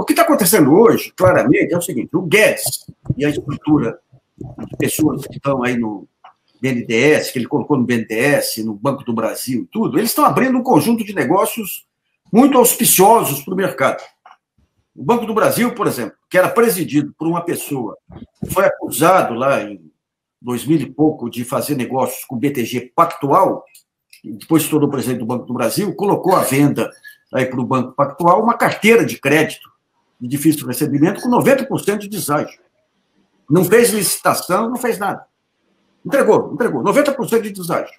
O que está acontecendo hoje, claramente, é o seguinte: o Guedes e a estrutura de pessoas que estão aí no BNDES, que ele colocou no BNDES, no Banco do Brasil e tudo, eles estão abrindo um conjunto de negócios muito auspiciosos para o mercado. O Banco do Brasil, por exemplo, que era presidido por uma pessoa que foi acusado lá em 2000 e pouco de fazer negócios com o BTG Pactual, e depois se tornou presidente do Banco do Brasil, colocou à venda para o Banco Pactual uma carteira de crédito de difícil recebimento com 90% de deságio. Não fez licitação, não fez nada. Entregou, 90% de deságio.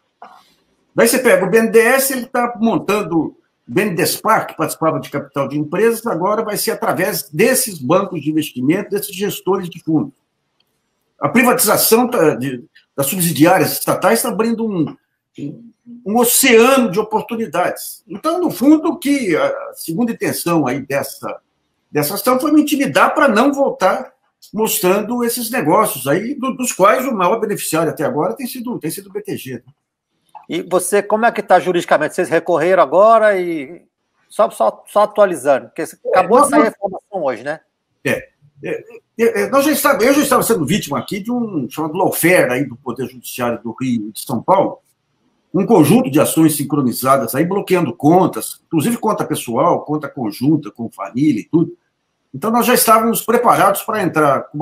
Daí você pega o BNDES, ele está montando o BNDESPAR, que participava de capital de empresas, agora vai ser através desses bancos de investimento, desses gestores de fundos. A privatização das subsidiárias estatais está abrindo um oceano de oportunidades. Então, no fundo, que a segunda intenção aí dessa ação foi me intimidar para não voltar mostrando esses negócios aí, dos quais o maior beneficiário até agora tem sido o BTG. E você, como é que está juridicamente? Vocês recorreram agora e... Só atualizando, porque acabou de sair a informação hoje, né? Eu já estava sendo vítima aqui de um chamado lawfare aí do Poder Judiciário do Rio e de São Paulo, um conjunto de ações sincronizadas aí, bloqueando contas, inclusive conta pessoal, conta conjunta, com família e tudo. Então, nós já estávamos preparados para entrar com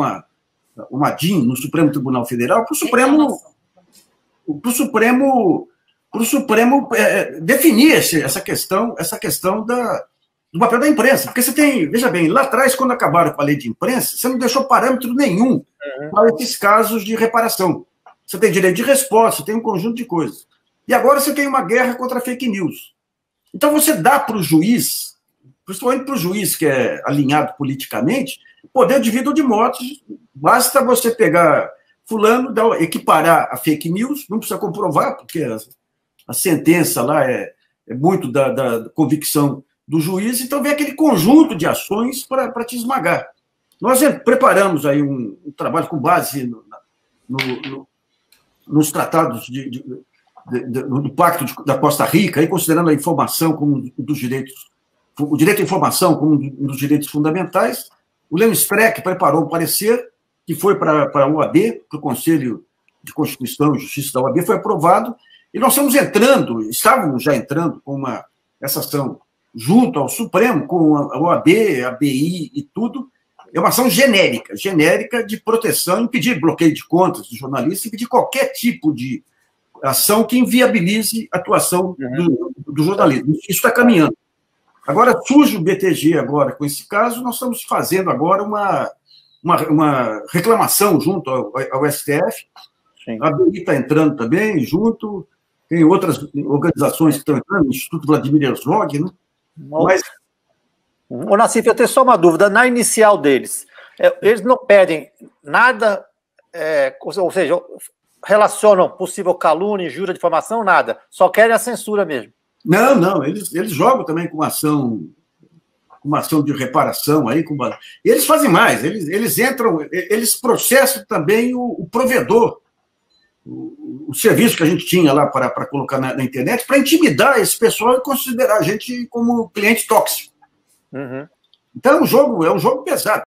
uma DIN no Supremo Tribunal Federal, para o Supremo definir essa questão do papel da imprensa. Porque você tem, veja bem, lá atrás, quando acabaram com a lei de imprensa, você não deixou parâmetro nenhum para esses casos de reparação. Você tem direito de resposta, você tem um conjunto de coisas. E agora você tem uma guerra contra a fake news. Então, você dá para o juiz... principalmente para o juiz que é alinhado politicamente, poder de vida ou de morte. Basta você pegar fulano, equiparar a fake news, não precisa comprovar, porque a sentença lá é muito da convicção do juiz, então vem aquele conjunto de ações para te esmagar. Nós preparamos aí um trabalho com base nos tratados do Pacto da Costa Rica, aí considerando a informação como dos direitos, o direito à informação como um dos direitos fundamentais. O Lenio Streck preparou um parecer que foi para a OAB, para o Conselho de Constituição e Justiça da OAB, foi aprovado, e nós estávamos já entrando com essa ação junto ao Supremo, com a OAB, a BEI e tudo. É uma ação genérica de proteção, impedir bloqueio de contas de jornalistas, impedir qualquer tipo de ação que inviabilize a atuação do jornalismo. Isso está caminhando. Agora, surge o BTG agora com esse caso, nós estamos fazendo agora uma reclamação junto ao STF. Sim. A BI está entrando também, junto, tem outras organizações que estão entrando, o Instituto Vladimir Herzog, né? Mas... Ô, Nassif, eu tenho só uma dúvida. Na inicial deles, eles não pedem nada, ou seja, relacionam possível calúnia, injúria, difamação, nada. Só querem a censura mesmo. Não, eles jogam também com uma ação de reparação aí, eles fazem mais, eles entram, eles processam também o provedor, o serviço que a gente tinha lá para colocar na internet, para intimidar esse pessoal e considerar a gente como cliente tóxico. Então é um jogo pesado.